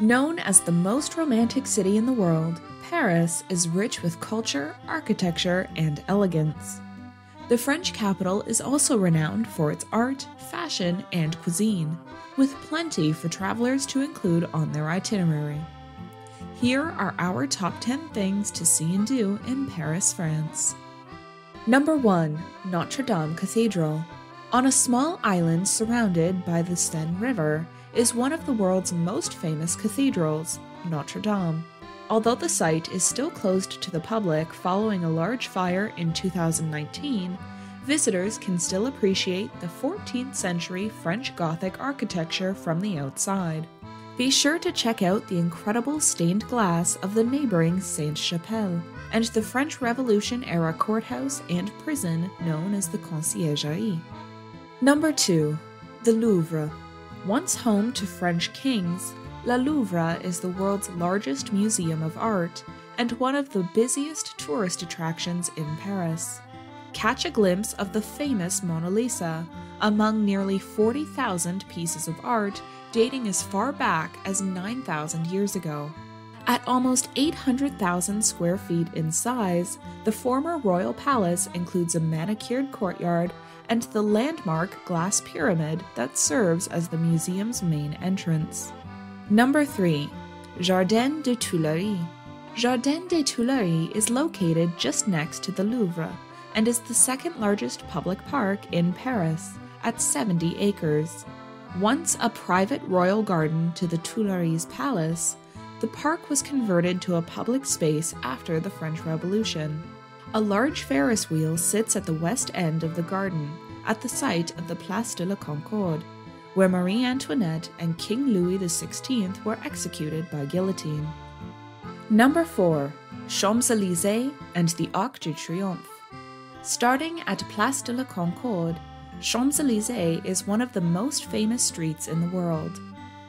Known as the most romantic city in the world, Paris is rich with culture, architecture, and elegance. The French capital is also renowned for its art, fashion, and cuisine, with plenty for travelers to include on their itinerary. Here are our top 10 things to see and do in Paris, France. Number 1. Notre Dame Cathedral. On a small island surrounded by the Seine River, is one of the world's most famous cathedrals, Notre Dame. Although the site is still closed to the public following a large fire in 2019, visitors can still appreciate the 14th century French Gothic architecture from the outside. Be sure to check out the incredible stained glass of the neighboring Saint-Chapelle and the French Revolution-era courthouse and prison known as the Conciergerie. Number 2. The Louvre. Once home to French kings, Le Louvre is the world's largest museum of art and one of the busiest tourist attractions in Paris. Catch a glimpse of the famous Mona Lisa, among nearly 40,000 pieces of art dating as far back as 9,000 years ago. At almost 800,000 square feet in size, the former royal palace includes a manicured courtyard and the landmark glass pyramid that serves as the museum's main entrance. Number 3. Jardin des Tuileries. Jardin des Tuileries is located just next to the Louvre and is the second largest public park in Paris, at 70 acres. Once a private royal garden to the Tuileries Palace, the park was converted to a public space after the French Revolution. A large Ferris wheel sits at the west end of the garden, at the site of the Place de la Concorde, where Marie Antoinette and King Louis XVI were executed by guillotine. Number 4. Champs-Élysées and the Arc de Triomphe. Starting at Place de la Concorde, Champs-Élysées is one of the most famous streets in the world.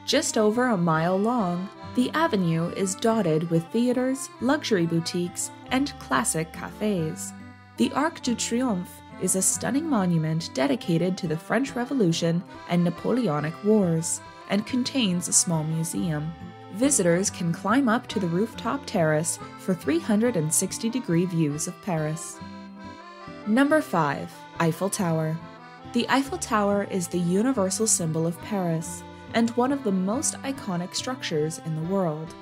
Just over a mile long, the avenue is dotted with theaters, luxury boutiques, and classic cafes. The Arc de Triomphe is a stunning monument dedicated to the French Revolution and Napoleonic Wars, and contains a small museum. Visitors can climb up to the rooftop terrace for 360-degree views of Paris. Number 5. Eiffel Tower. The Eiffel Tower is the universal symbol of Paris, and one of the most iconic structures in the world.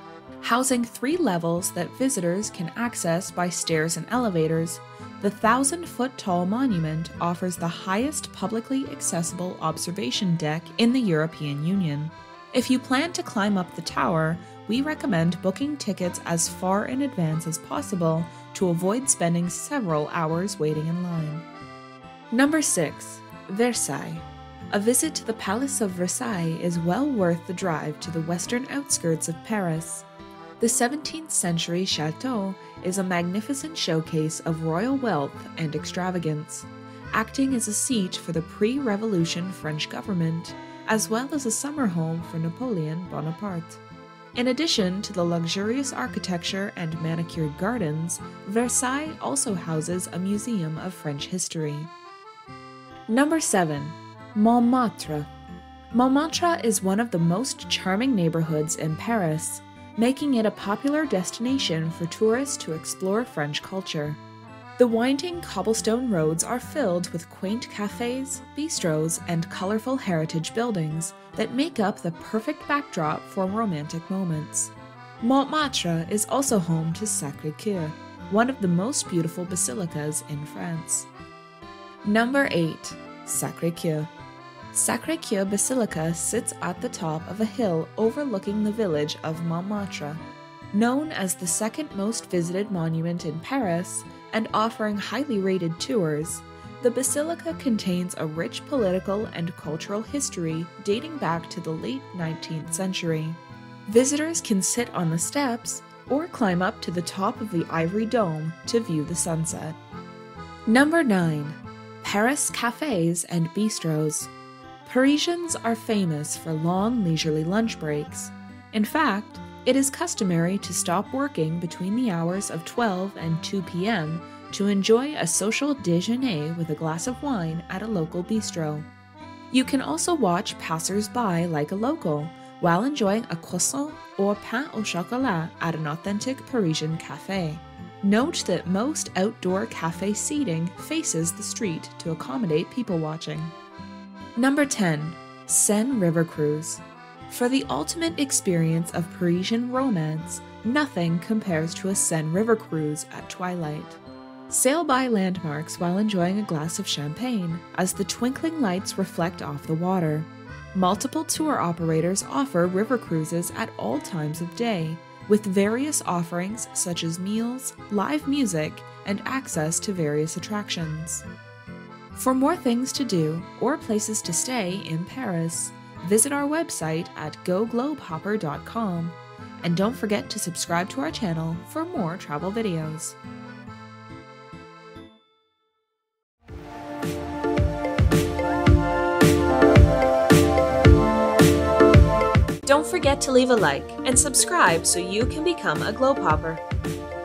Housing 3 levels that visitors can access by stairs and elevators, the 1,000-foot-tall monument offers the highest publicly accessible observation deck in the European Union. If you plan to climb up the tower, we recommend booking tickets as far in advance as possible to avoid spending several hours waiting in line. Number 6. Versailles. A visit to the Palace of Versailles is well worth the drive to the western outskirts of Paris. The 17th-century Chateau is a magnificent showcase of royal wealth and extravagance, acting as a seat for the pre-revolution French government, as well as a summer home for Napoleon Bonaparte. In addition to the luxurious architecture and manicured gardens, Versailles also houses a museum of French history. Number 7. Montmartre. Montmartre is one of the most charming neighborhoods in Paris, making it a popular destination for tourists to explore French culture. The winding cobblestone roads are filled with quaint cafes, bistros, and colorful heritage buildings that make up the perfect backdrop for romantic moments. Montmartre is also home to Sacré-Cœur, one of the most beautiful basilicas in France. Number 8. Sacré-Cœur. Sacré-Cœur Basilica sits at the top of a hill overlooking the village of Montmartre. Known as the second most visited monument in Paris and offering highly rated tours, the basilica contains a rich political and cultural history dating back to the late 19th century. Visitors can sit on the steps or climb up to the top of the ivory dome to view the sunset. Number 9. Paris cafes and bistros. Parisians are famous for long, leisurely lunch breaks. In fact, it is customary to stop working between the hours of 12 and 2 p.m. to enjoy a social déjeuner with a glass of wine at a local bistro. You can also watch passers-by like a local while enjoying a croissant or pain au chocolat at an authentic Parisian café. Note that most outdoor café seating faces the street to accommodate people watching. Number 10. Seine River Cruise. For the ultimate experience of Parisian romance, nothing compares to a Seine River cruise at twilight. Sail by landmarks while enjoying a glass of champagne as the twinkling lights reflect off the water. Multiple tour operators offer river cruises at all times of day, with various offerings such as meals, live music, and access to various attractions. For more things to do or places to stay in Paris, visit our website at GoGlobeHopper.com, and don't forget to subscribe to our channel for more travel videos. Don't forget to leave a like and subscribe so you can become a Globehopper.